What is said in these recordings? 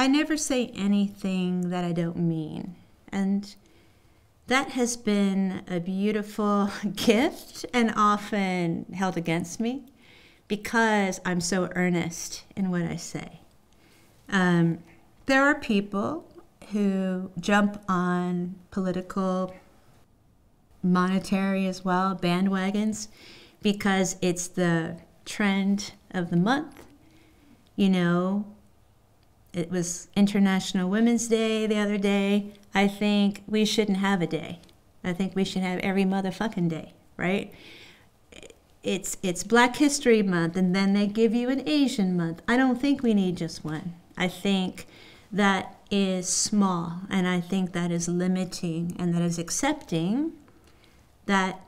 I never say anything that I don't mean. And that has been a beautiful gift and often held against me because I'm so earnest in what I say. There are people who jump on political, monetary as well, bandwagons, because it's the trend of the month. You know, it was International Women's Day the other day. I think we shouldn't have a day. I think we should have every motherfucking day, right? It's Black History Month, and then they give you an Asian month. I don't think we need just one. I think that is small, and I think that is limiting, and that is accepting that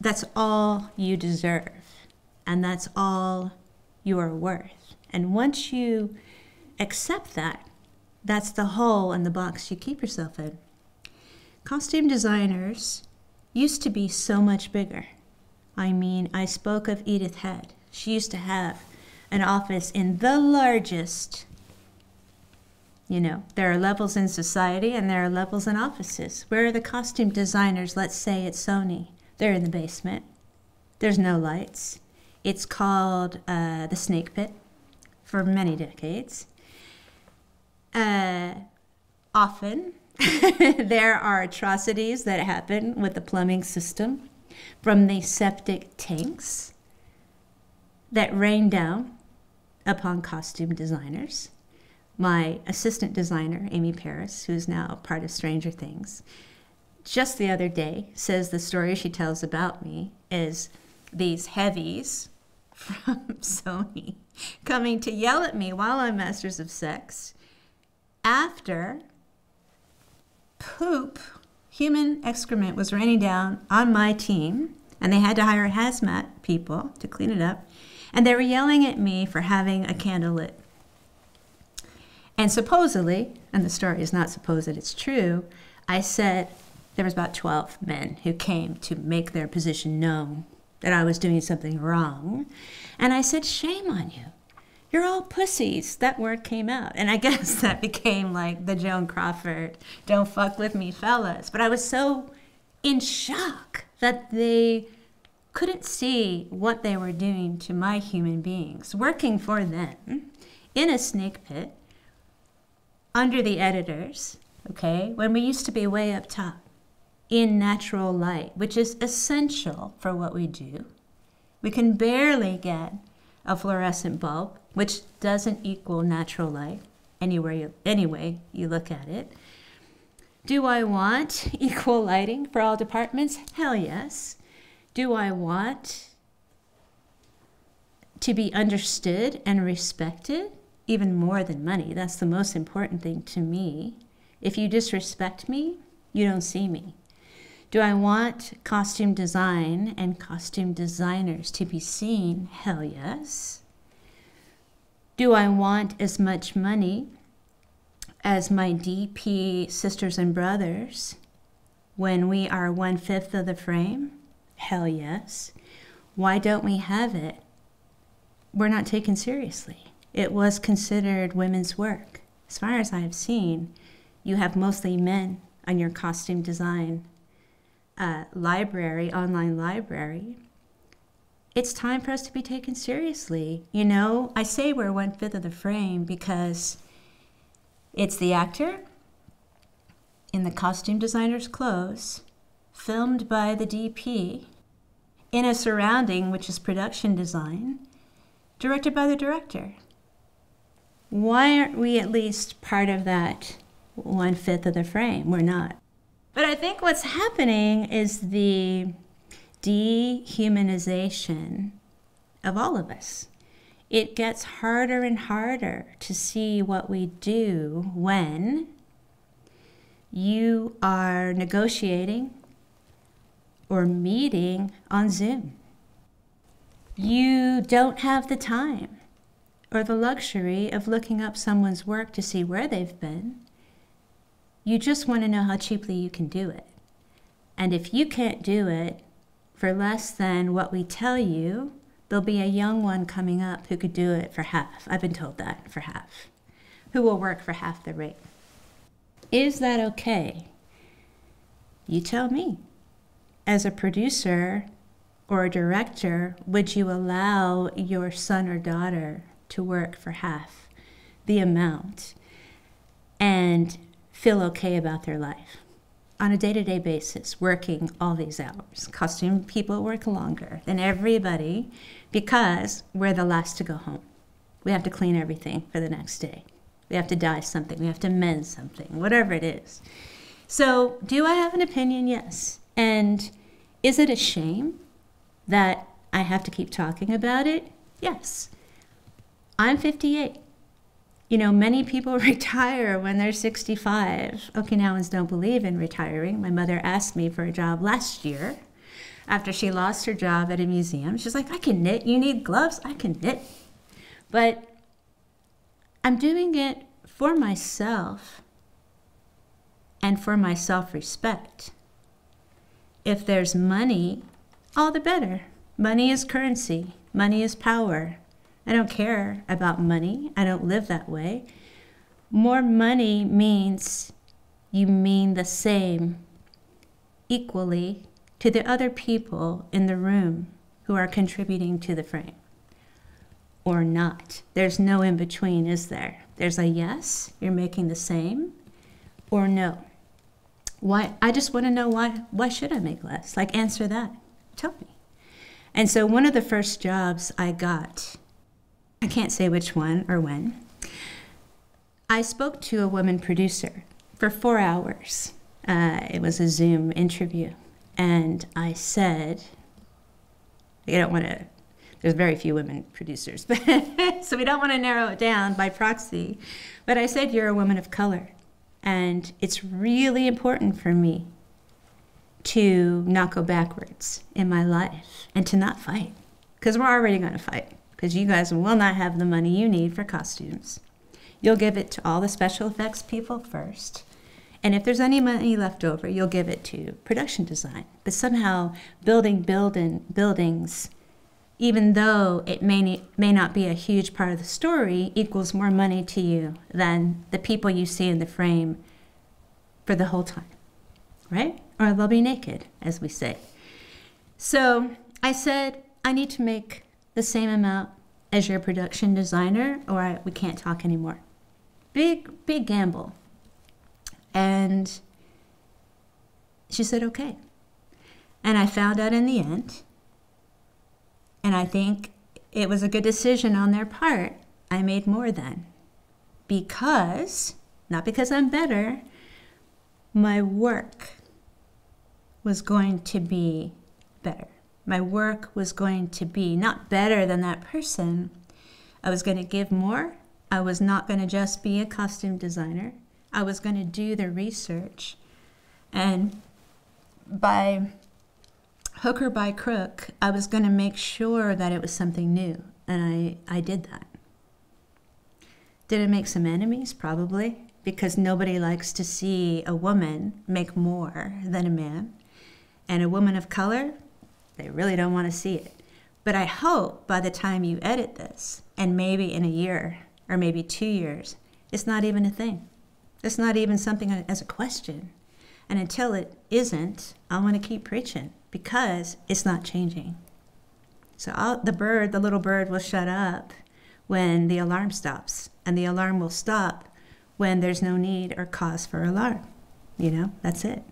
that's all you deserve, and that's all you are worth. And once you accept that, that's the hole in the box you keep yourself in. Costume designers used to be so much bigger. I mean, I spoke of Edith Head. She used to have an office in the largest, you know, there are levels in society and there are levels in offices. Where are the costume designers, let's say at Sony? They're in the basement. There's no lights. It's called the snake pit for many decades. Often there are atrocities that happen with the plumbing system, from the septic tanks that rain down upon costume designers. My assistant designer, Amy Paris, who's now part of Stranger Things, just the other day says the story she tells about me is these heavies from Sony coming to yell at me while I'm Masters of Sex after poop, human excrement, was raining down on my team, and they had to hire hazmat people to clean it up, and they were yelling at me for having a candle lit. And supposedly, and the story is not supposed, it's true, I said there was about 12 men who came to make their position known that I was doing something wrong. And I said, shame on you. You're all pussies. That word came out. And I guess that became like the Joan Crawford, don't fuck with me fellas. But I was so in shock that they couldn't see what they were doing to my human beings, working for them in a snake pit, under the editors, okay, when we used to be way up top, in natural light, which is essential for what we do. We can barely get a fluorescent bulb, which doesn't equal natural light anywhere you, anyway you look at it. Do I want equal lighting for all departments? Hell yes. Do I want to be understood and respected? Even more than money. That's the most important thing to me. If you disrespect me, you don't see me. Do I want costume design and costume designers to be seen? Hell yes. Do I want as much money as my DP sisters and brothers when we are 1/5 of the frame? Hell yes. Why don't we have it? We're not taken seriously. It was considered women's work. As far as I have seen, you have mostly men on your costume design library, online library. It's time for us to be taken seriously. You know, I say we're 1/5 of the frame because it's the actor in the costume designer's clothes, filmed by the DP, in a surrounding which is production design, directed by the director. Why aren't we at least part of that 1/5 of the frame? We're not. But I think what's happening is the dehumanization of all of us. It gets harder and harder to see what we do when you are negotiating or meeting on Zoom. You don't have the time or the luxury of looking up someone's work to see where they've been. You just want to know how cheaply you can do it. And if you can't do it for less than what we tell you, there'll be a young one coming up who could do it for half. I've been told that, for half. who will work for half the rate. Is that okay? You tell me. As a producer or a director, would you allow your son or daughter to work for half the amount and feel okay about their life on a day-to-day basis, working all these hours? Costume people work longer than everybody because we're the last to go home. We have to clean everything for the next day. We have to dye something. We have to mend something, whatever it is. So do I have an opinion? Yes. And is it a shame that I have to keep talking about it? Yes. I'm 58. You know, many people retire when they're 65. Okinawans don't believe in retiring. My mother asked me for a job last year after she lost her job at a museum. She's like, I can knit. You need gloves? I can knit. But I'm doing it for myself and for my self-respect. If there's money, all the better. Money is currency. Money is power. I don't care about money. I don't live that way. More money means you mean the same equally to the other people in the room who are contributing to the frame or not. There's no in between, is there? There's a yes, you're making the same, or no. Why? I just want to know why should I make less? Like, answer that. Tell me. And so one of the first jobs I got, I can't say which one or when. I spoke to a woman producer for 4 hours. It was a Zoom interview. And I said, you don't want to, there's very few women producers, but so we don't want to narrow it down by proxy. But I said, you're a woman of color. And it's really important for me to not go backwards in my life and to not fight, because we're already going to fight. Because you guys will not have the money you need for costumes. You'll give it to all the special effects people first. And if there's any money left over, you'll give it to production design. But somehow buildings, even though it may not be a huge part of the story, equals more money to you than the people you see in the frame for the whole time, right? Or they'll be naked, as we say. So I said, I need to make the same amount as your production designer, or we can't talk anymore. Big gamble. And she said, okay. And I found out in the end, and I think it was a good decision on their part, I made more then. Because, not because I'm better, my work was going to be better. My work was going to be not better than that person. I was going to give more. I was not going to just be a costume designer. I was going to do the research. And by hook or by crook, I was going to make sure that it was something new. And I did that. Did it make some enemies? Probably. Because nobody likes to see a woman make more than a man. And a woman of color, they really don't want to see it. But I hope by the time you edit this, and maybe in a year or maybe 2 years, it's not even a thing. It's not even something as a question. And until it isn't, I want to keep preaching because it's not changing. So the little bird will shut up when the alarm stops, and the alarm will stop when there's no need or cause for alarm. You know, that's it.